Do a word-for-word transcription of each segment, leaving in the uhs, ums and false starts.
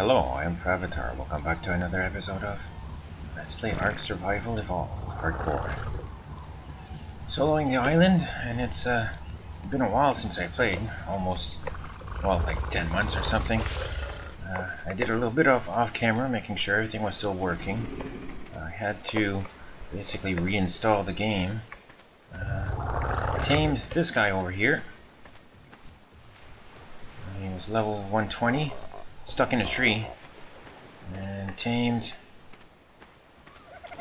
Hello, I am Fravatar. Welcome back to another episode of Let's Play Ark Survival Evolved Hardcore. Soloing the island, and it's uh, been a while since I played. Almost, well, like ten months or something. Uh, I did a little bit of off-camera, making sure everything was still working. I had to basically reinstall the game. Uh, tamed this guy over here. He was level one twenty. Stuck in a tree, and tamed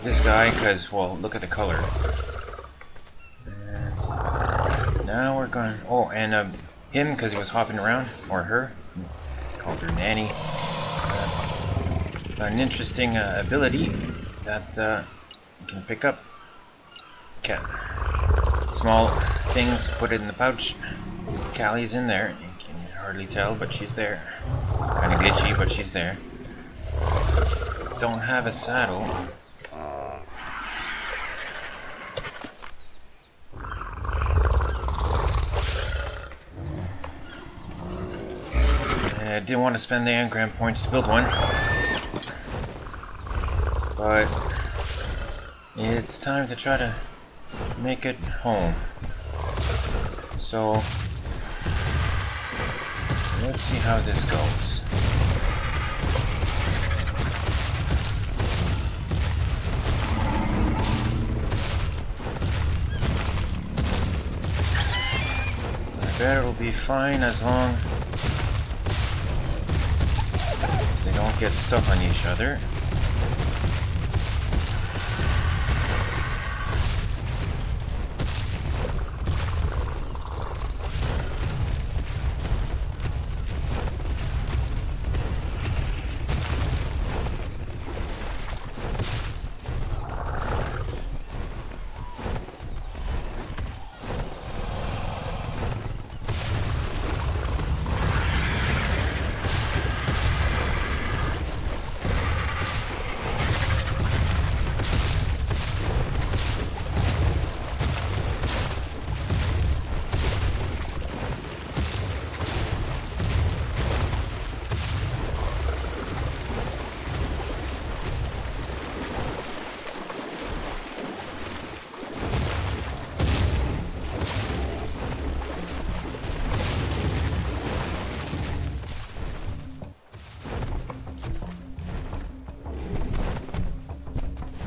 this guy because, well, look at the color. And now we're going. Oh, and uh, him because he was hopping around, or her. Called her Nanny. Uh, an interesting uh, ability that uh, you can pick up. Cat. Small things, put it in the pouch. Callie's in there. You can hardly tell, but she's there. Kind of glitchy, but she's there. Don't have a saddle. And I didn't want to spend the engram points to build one, but it's time to try to make it home. So let's see how this goes. I bet it'll be fine as long as they don't get stuck on each other.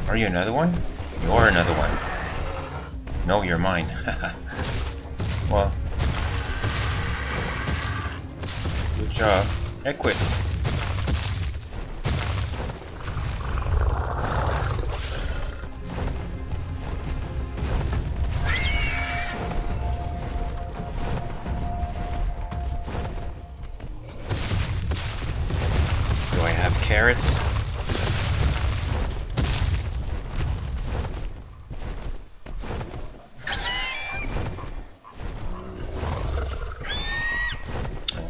Are you another one? You're another one. No, you're mine. Well, good job, Equus. Do I have carrots?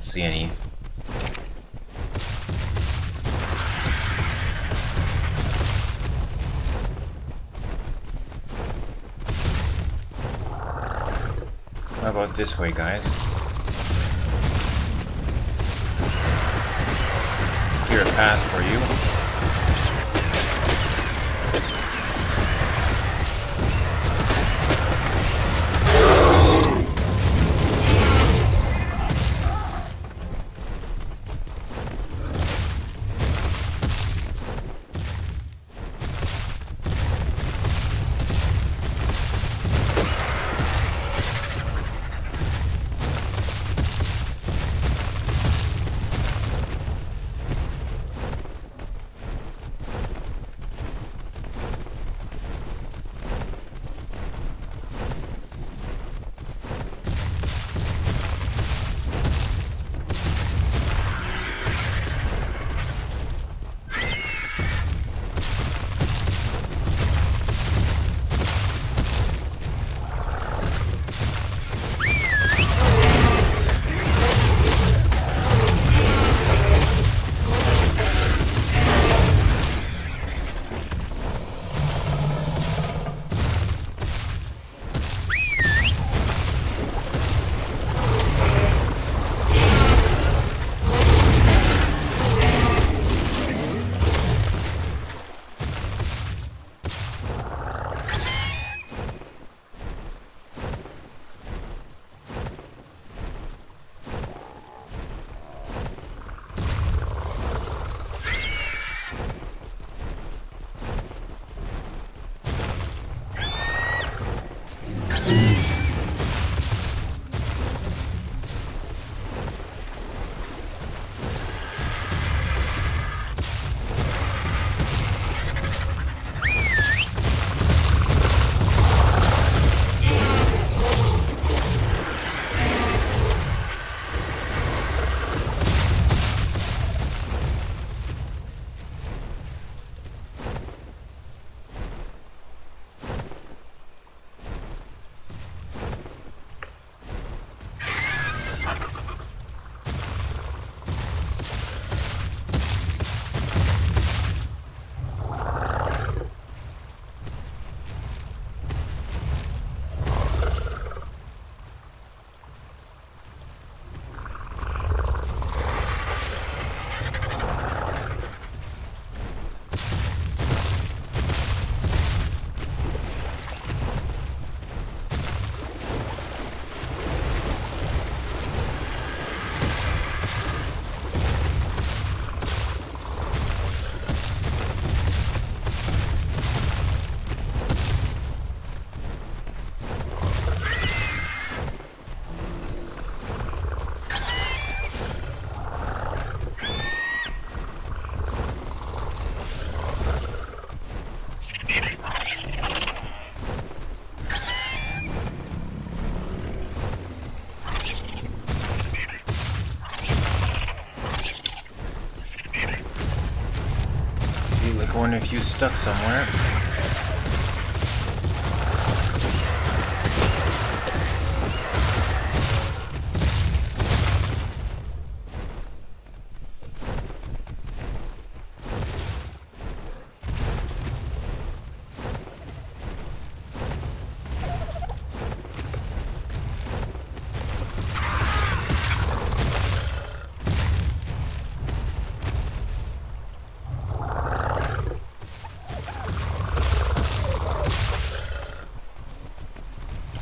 See any. How about this way, guys? Clear a path for you. wonder if you stuck somewhere.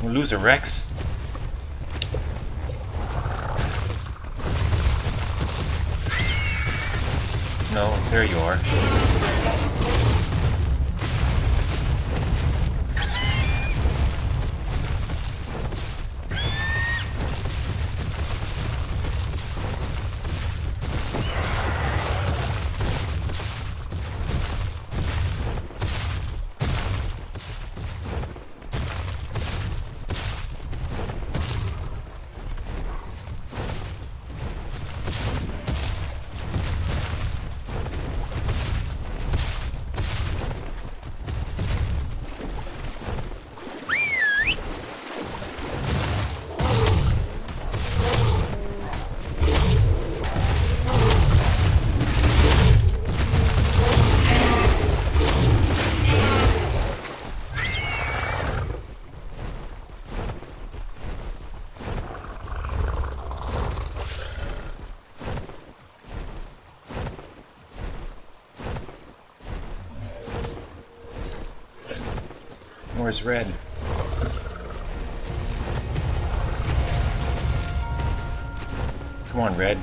Loser Rex. No, there you are. Is red. Come on, Red.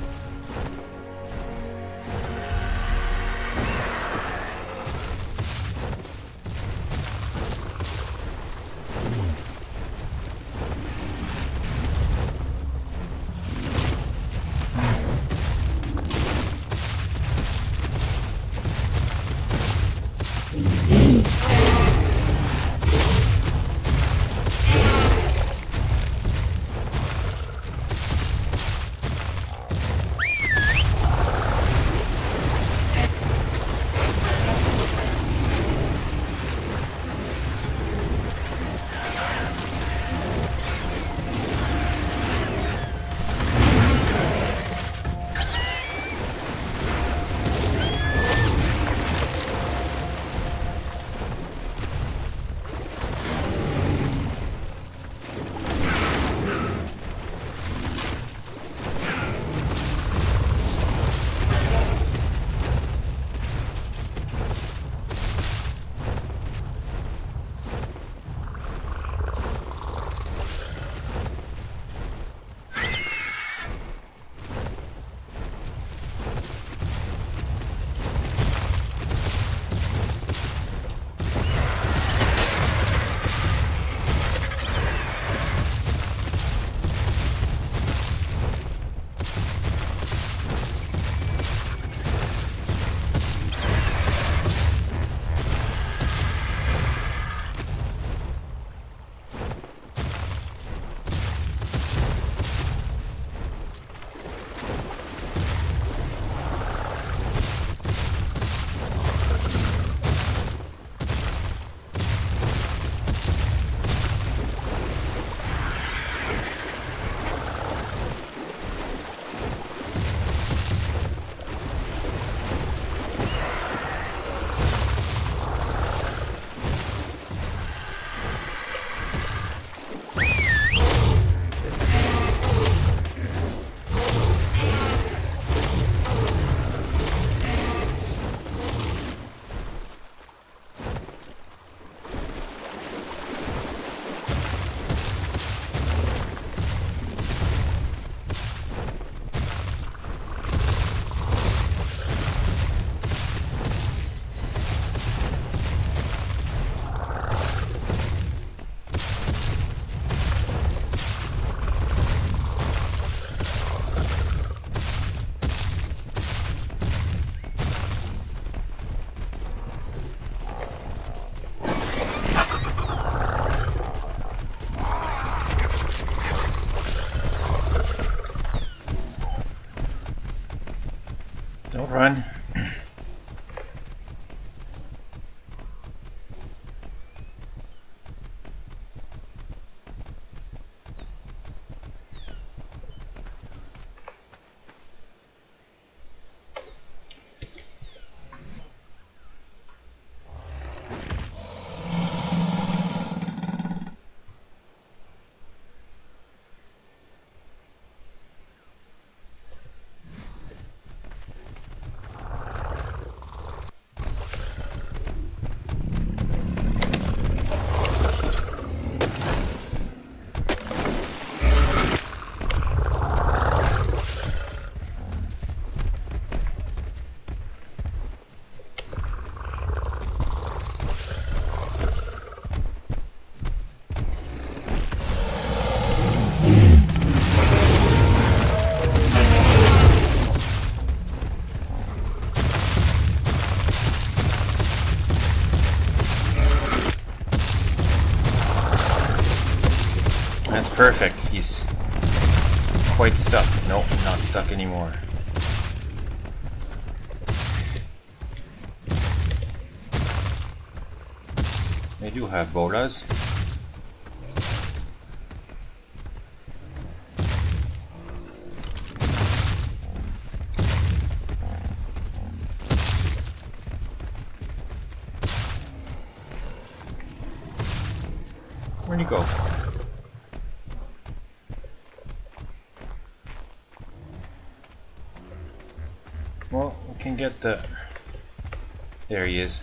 Perfect. He's quite stuck. Nope, not stuck anymore. They do have bolas. Where'd he go? Well, we can get the... There he is.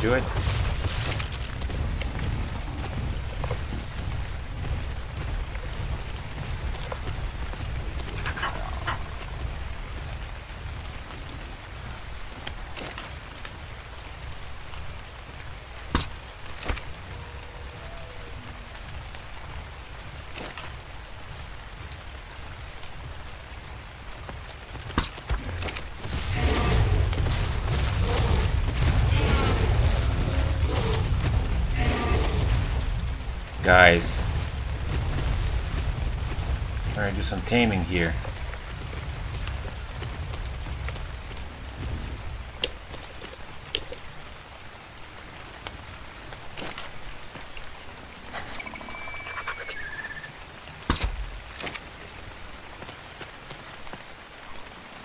Do it. Guys, trying to do some taming here.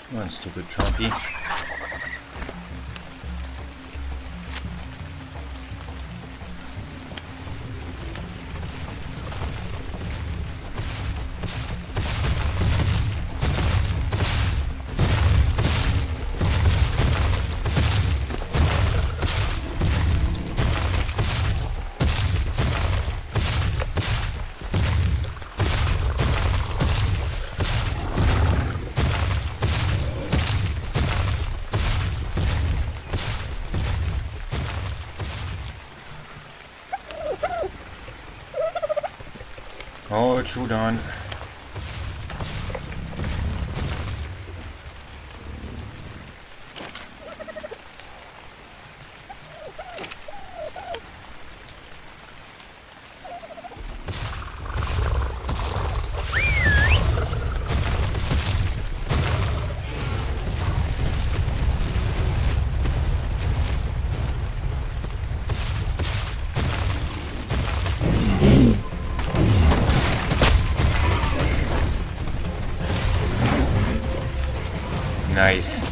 Come on, stupid Trumpy. Oh, it's chewed on. Nice. Oh.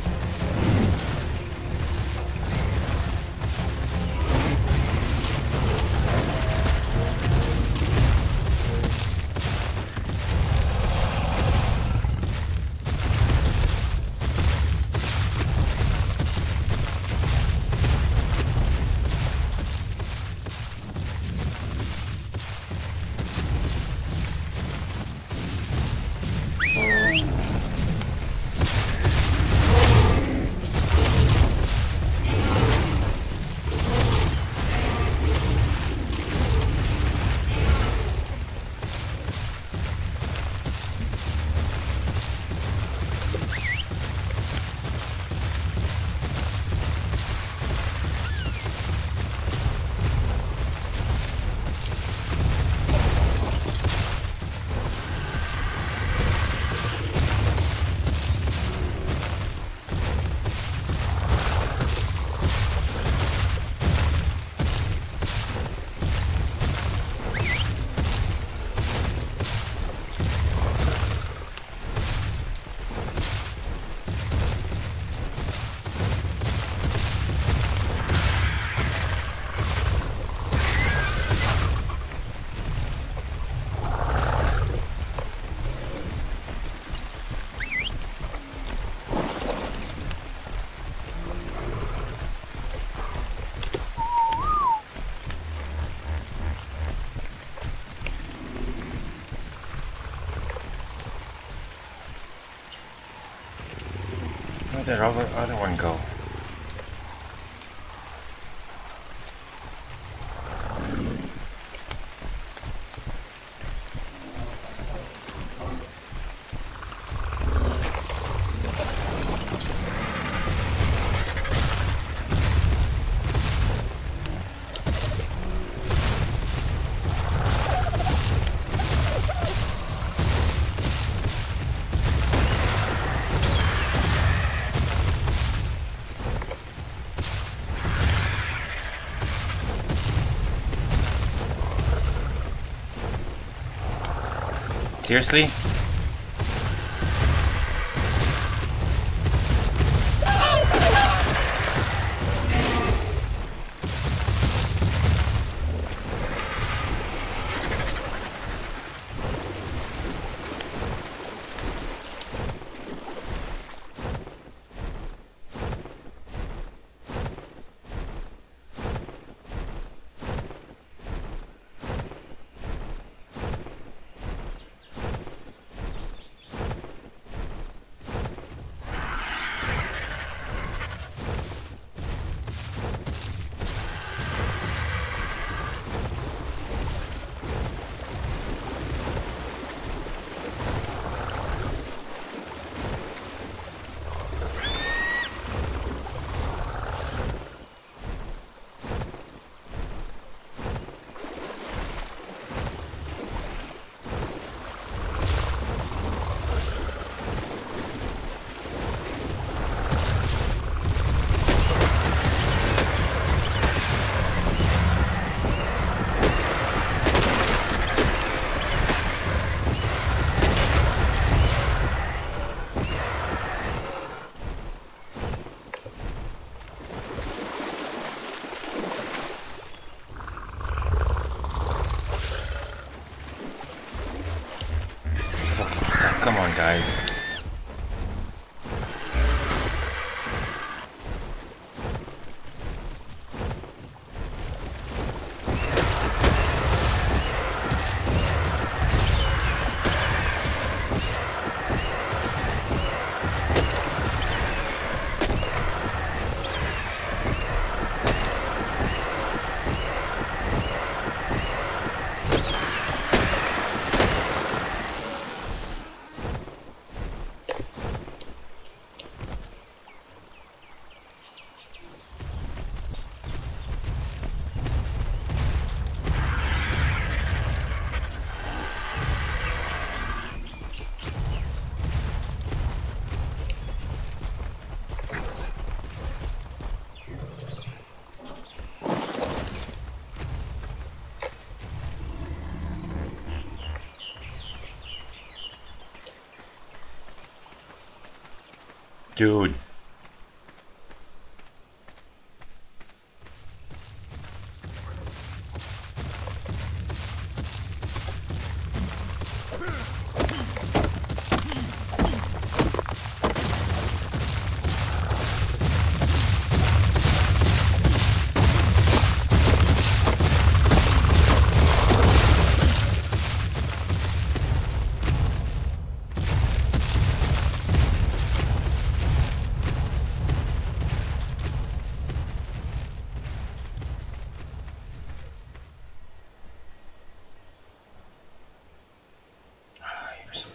Where did the other one go? Seriously? Come on, guys. Dude.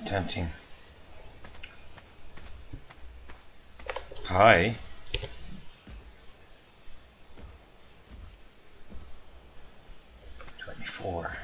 Tempting. Hi. Twenty-four.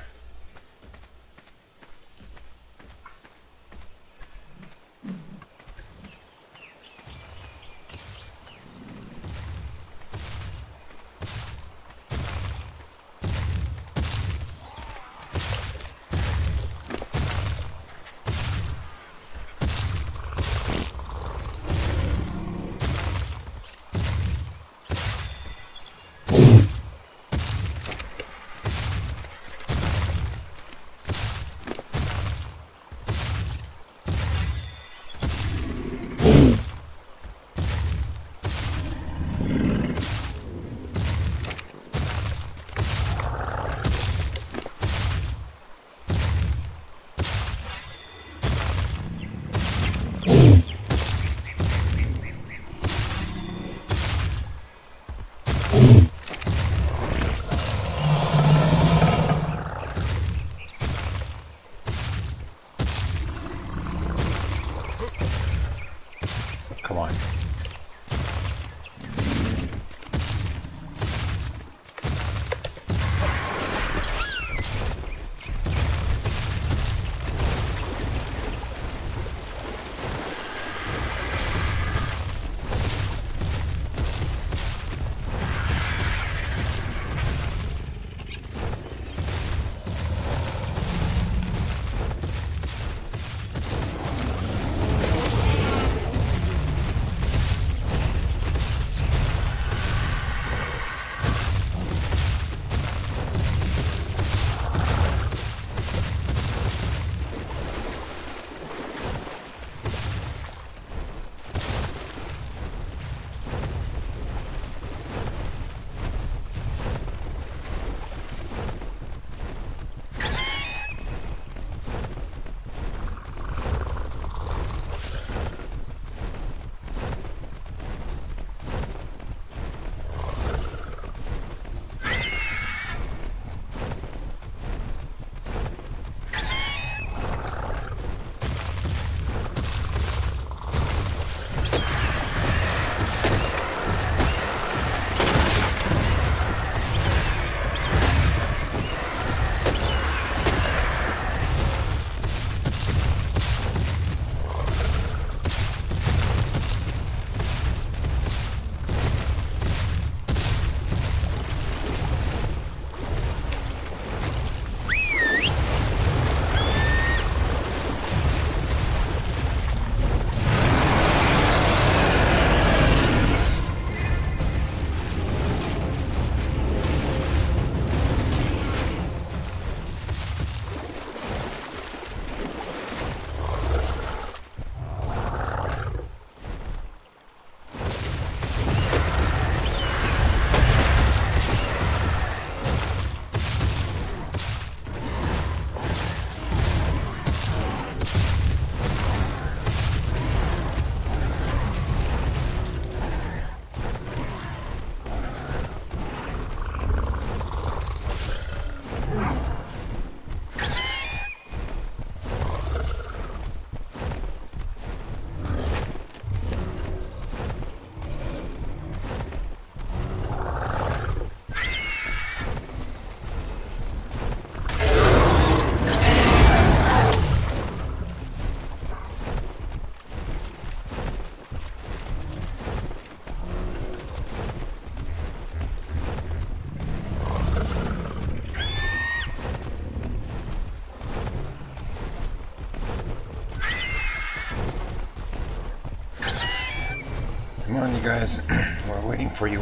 guys. We're waiting for you.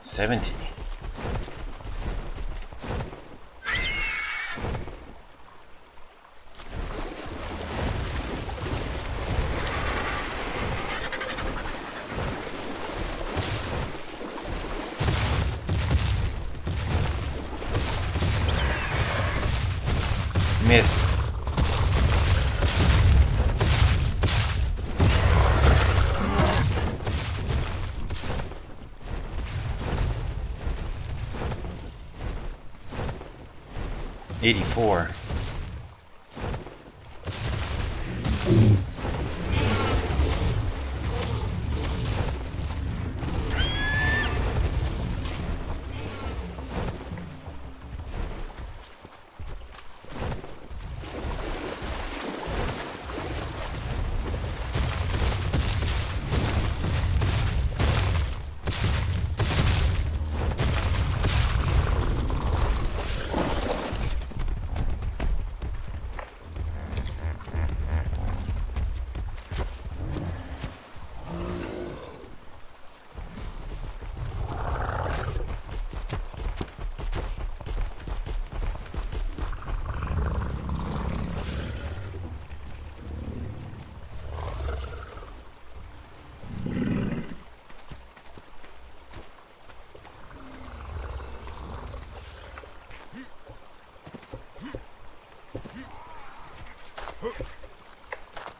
seventy. Missed. eighty-four.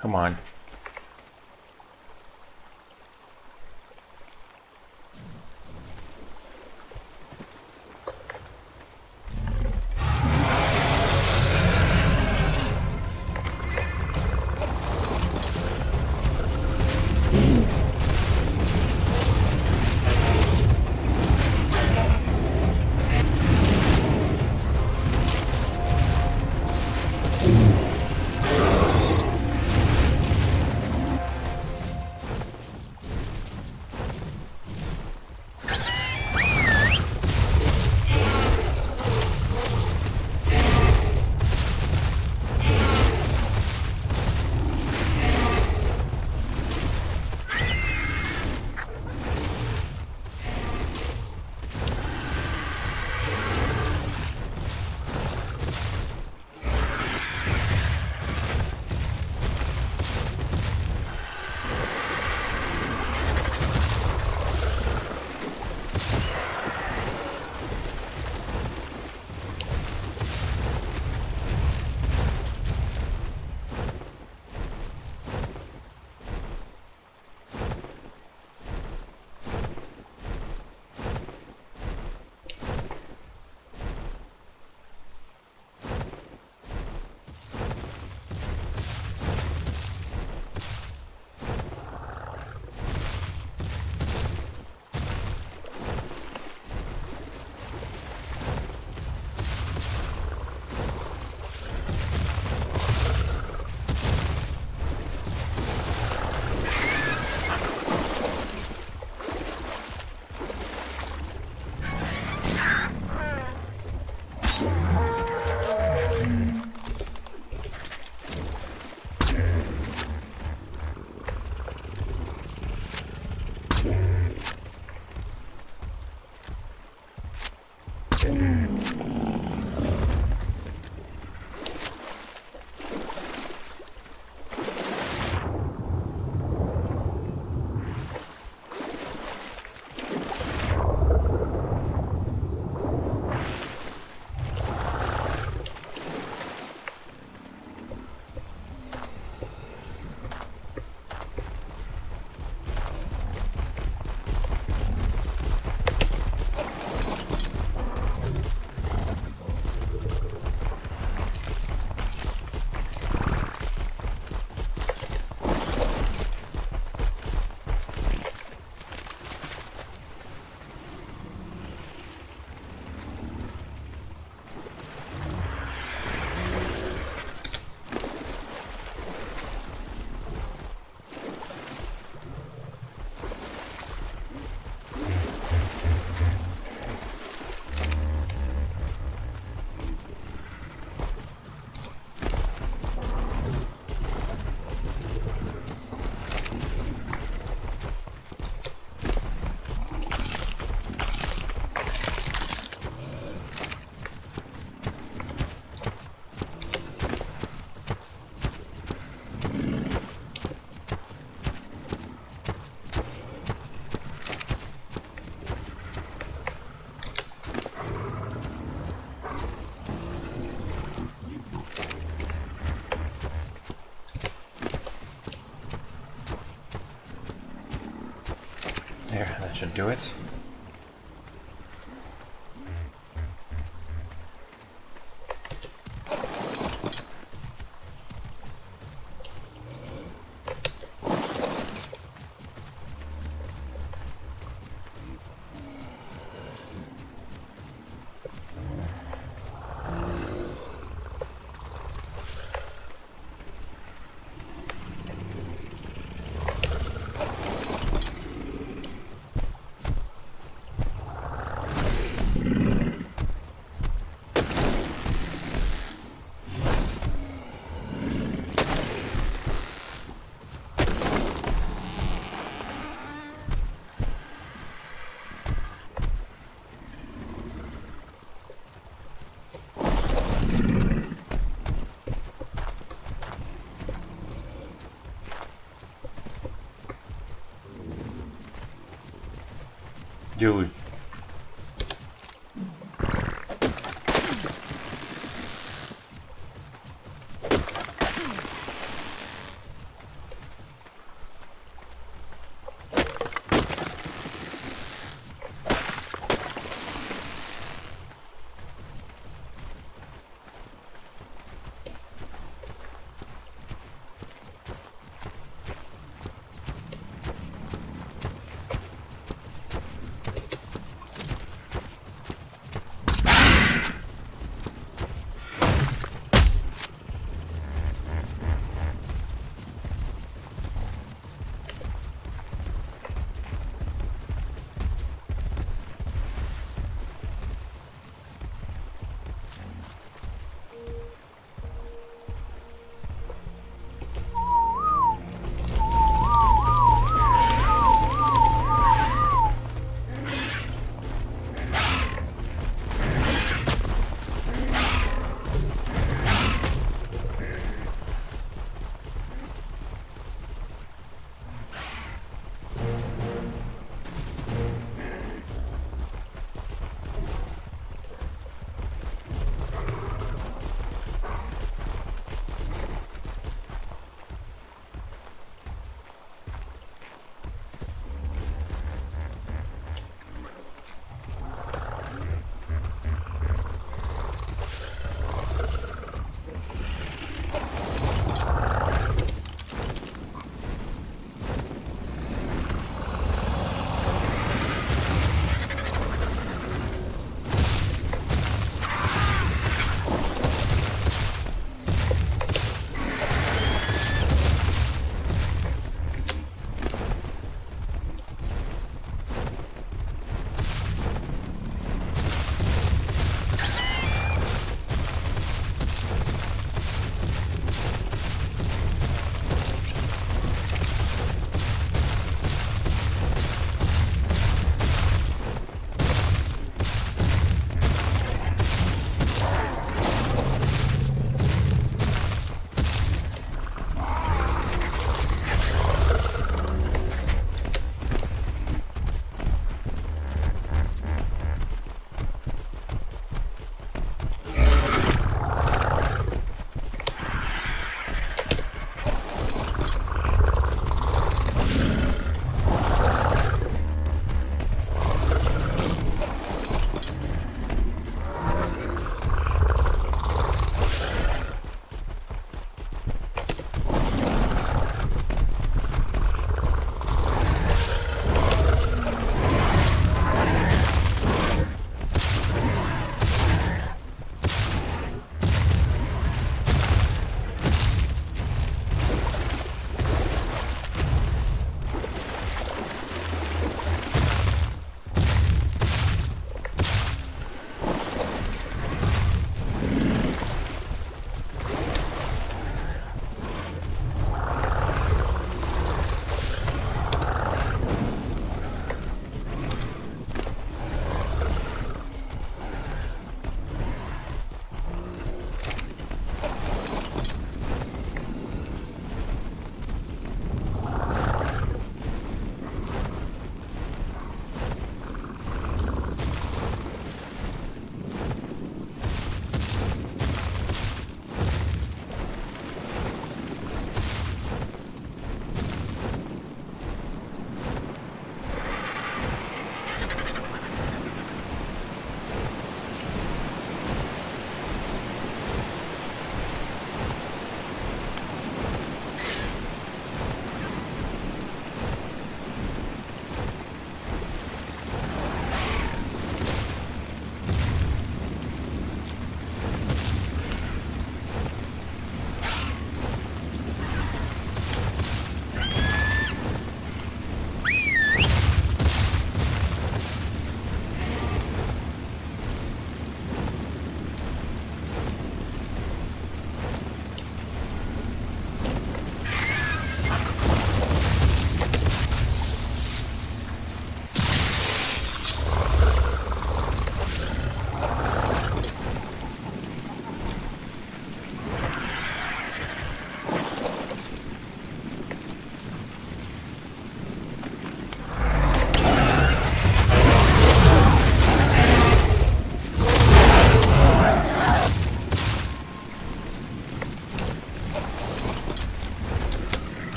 Come on. Should do it. Dude.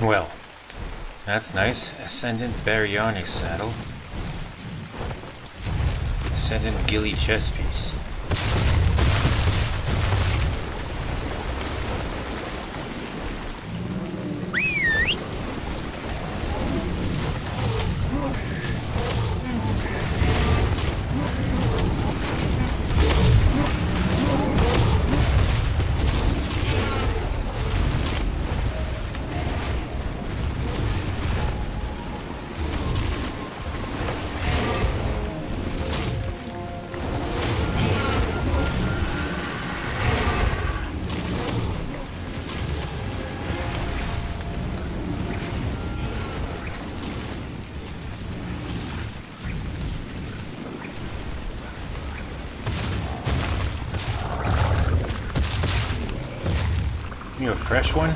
Well, that's nice. Ascendant Baryonyx saddle. Ascendant Gilly chest piece. You a fresh one?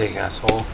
mistake, asshole.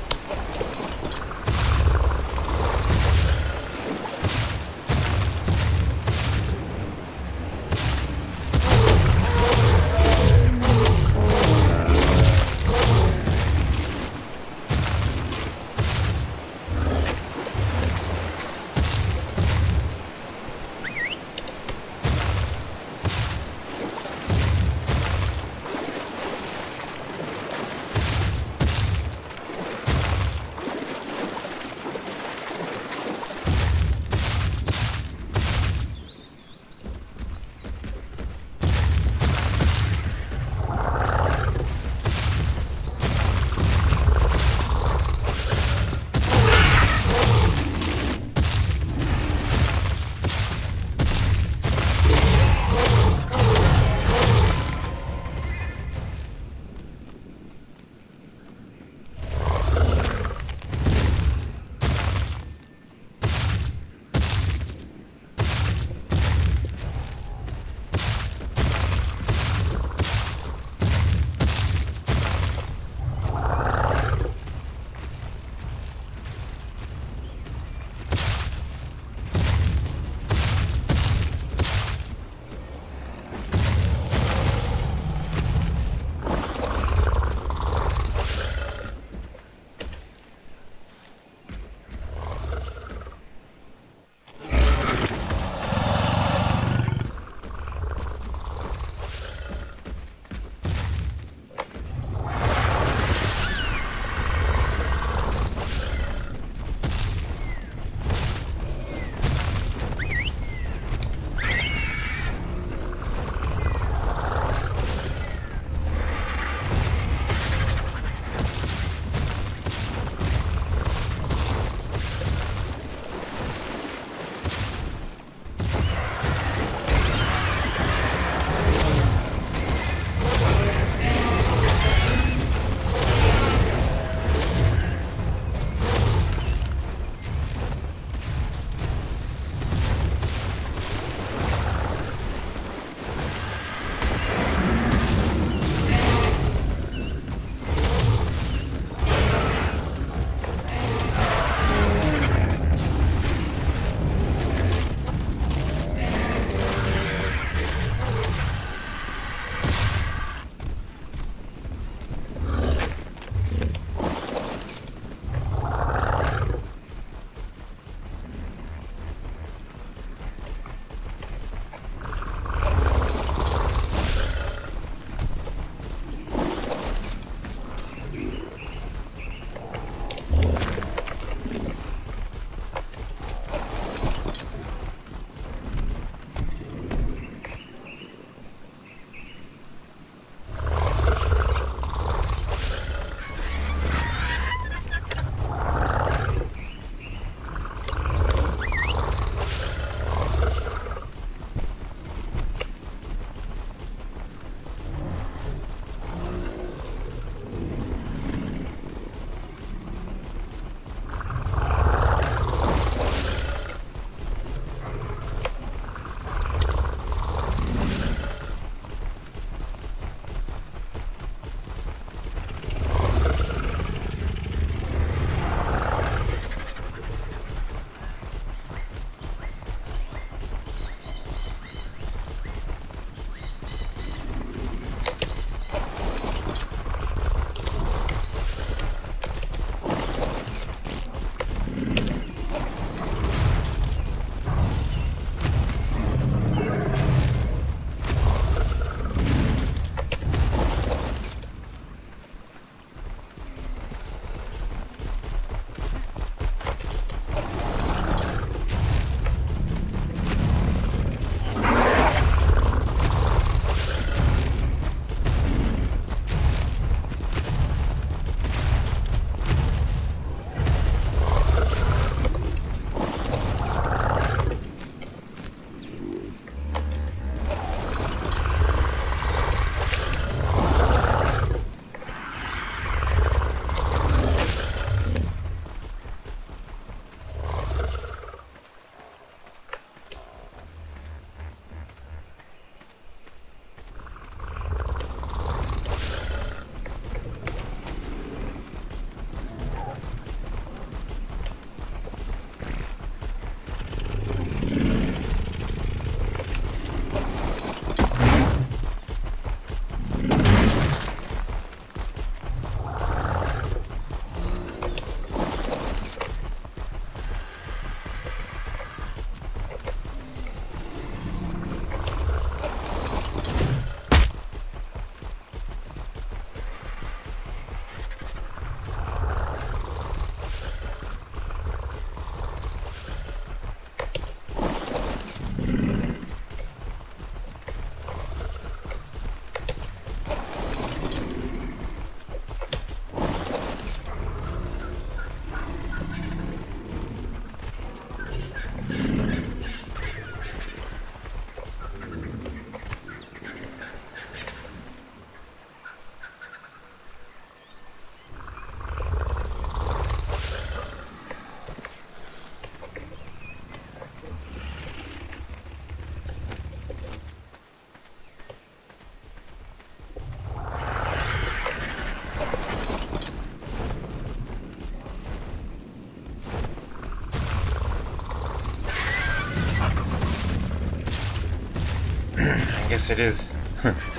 I guess it is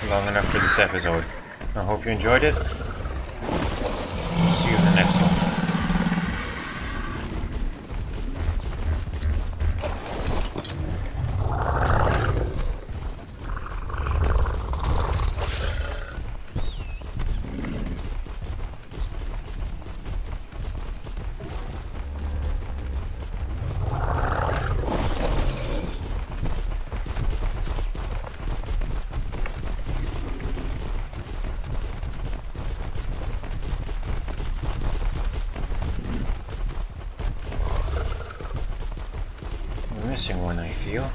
long enough for this episode. I hope you enjoyed it. See you in the next one. Missing one, I feel.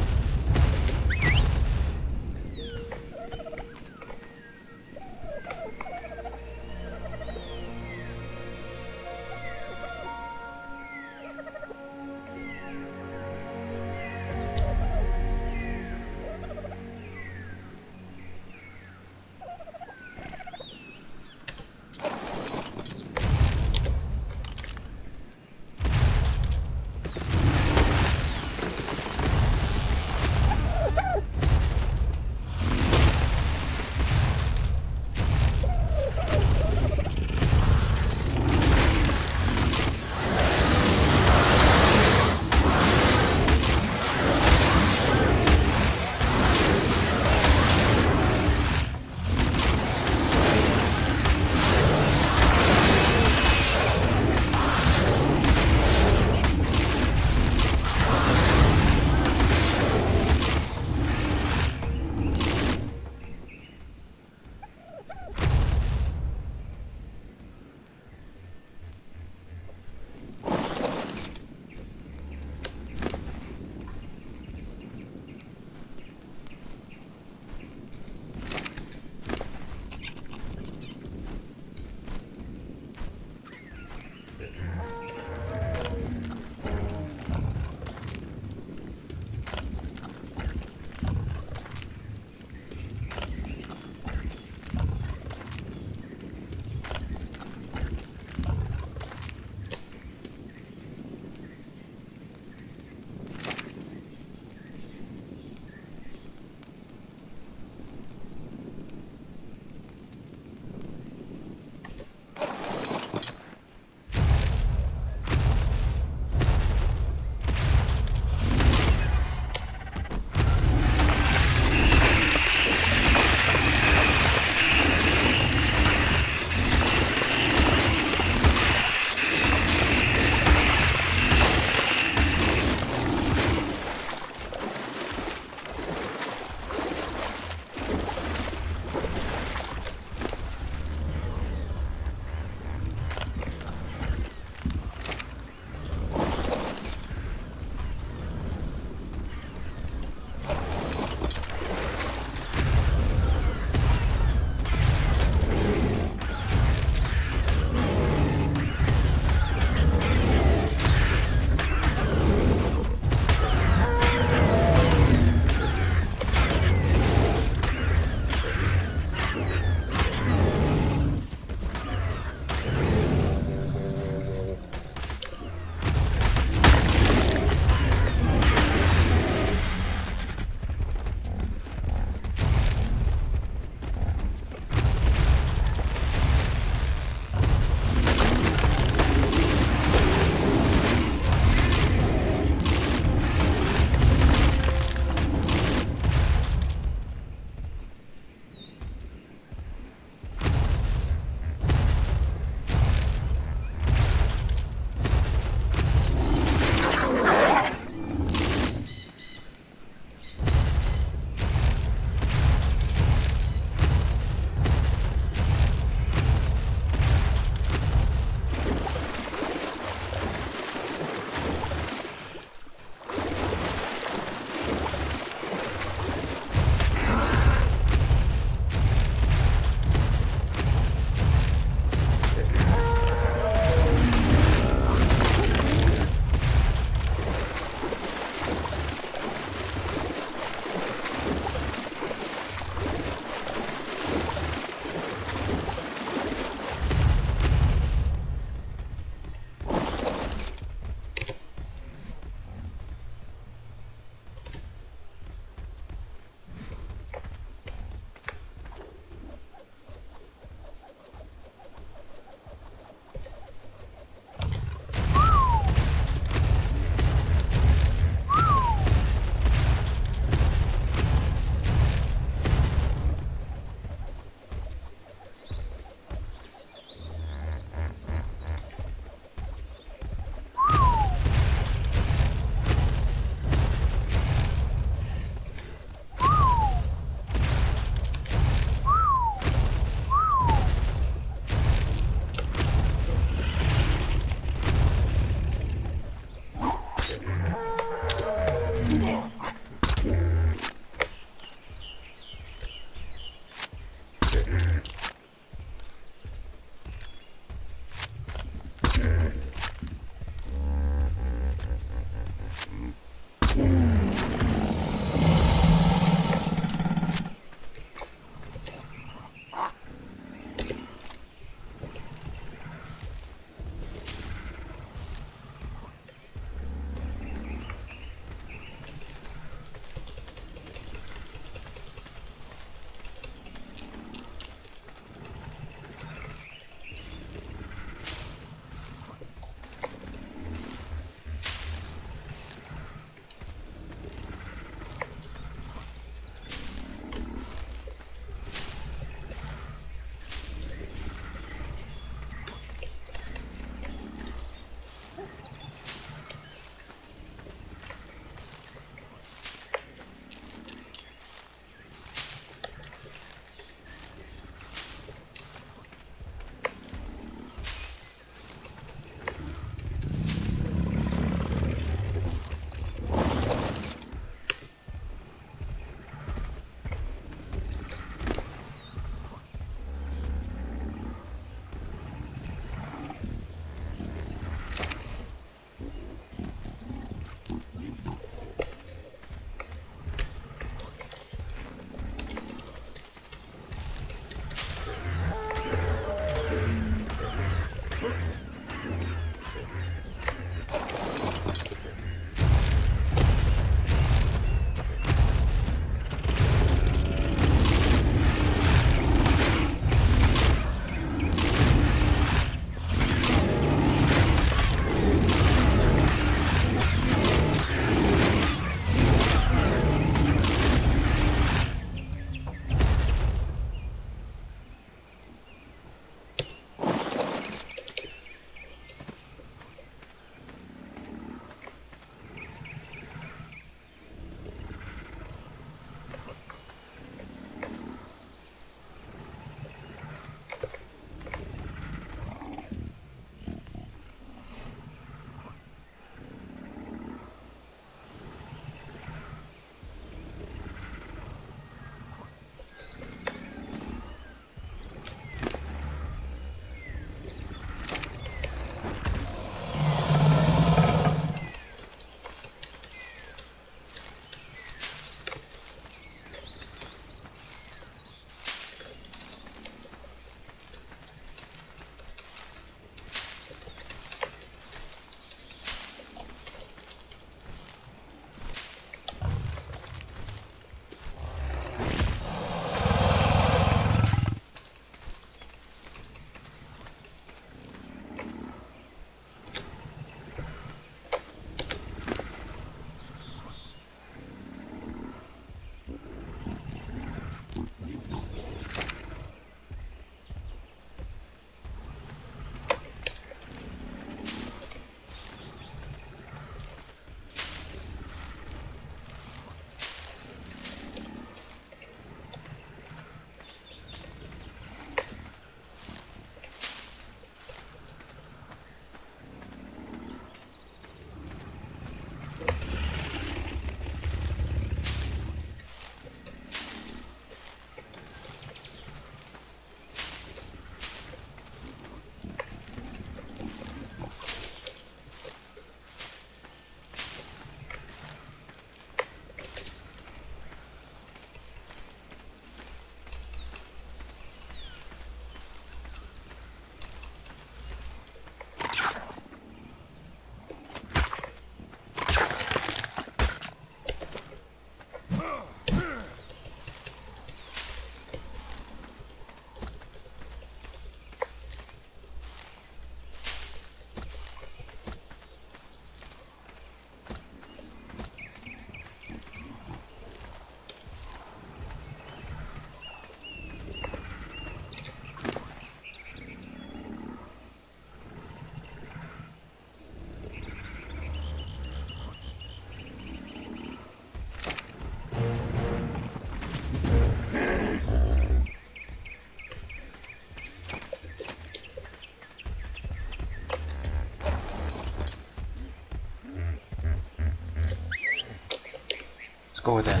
go within.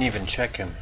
Even check him.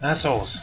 Assholes.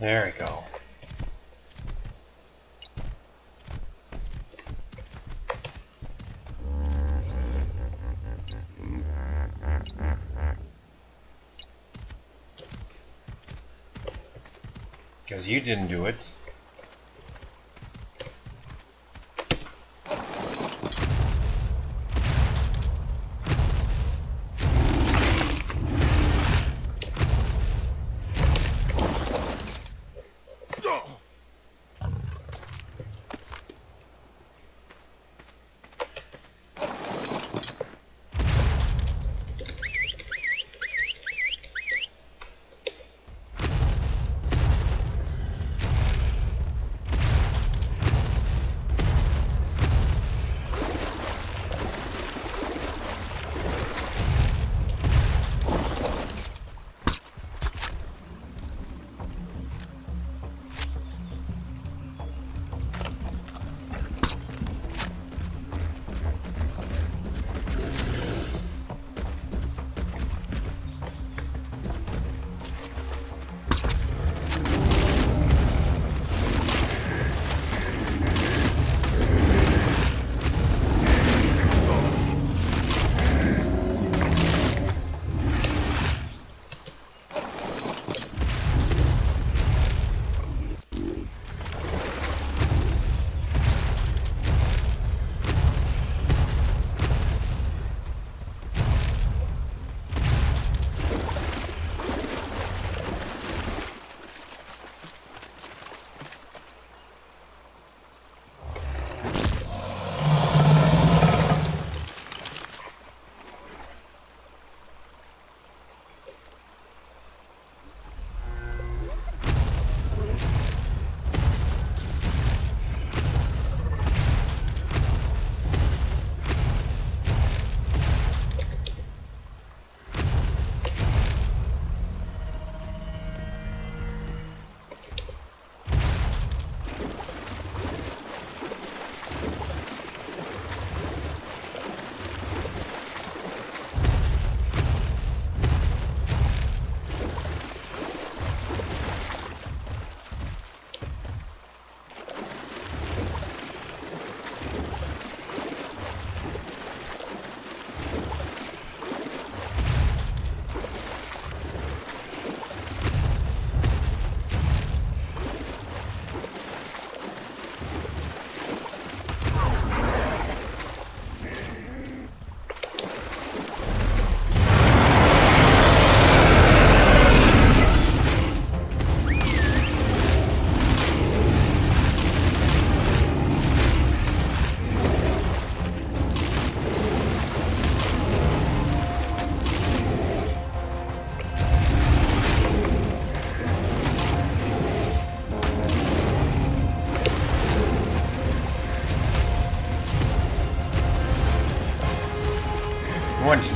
There we go. Because you didn't do it.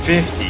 fifty.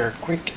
her quick.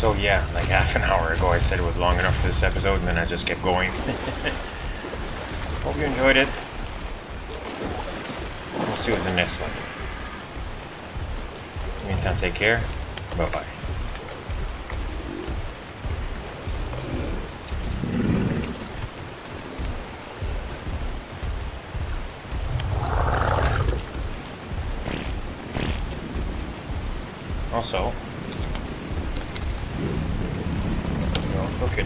So yeah, like half an hour ago I said it was long enough for this episode and then I just kept going. Hope you enjoyed it. We'll see you in the next one. In the meantime, take care. Bye-bye. Also, okay.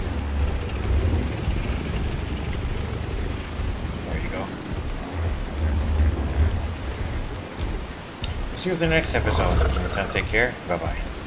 There you go. See you in the next episode. In the meantime, take care. Bye bye.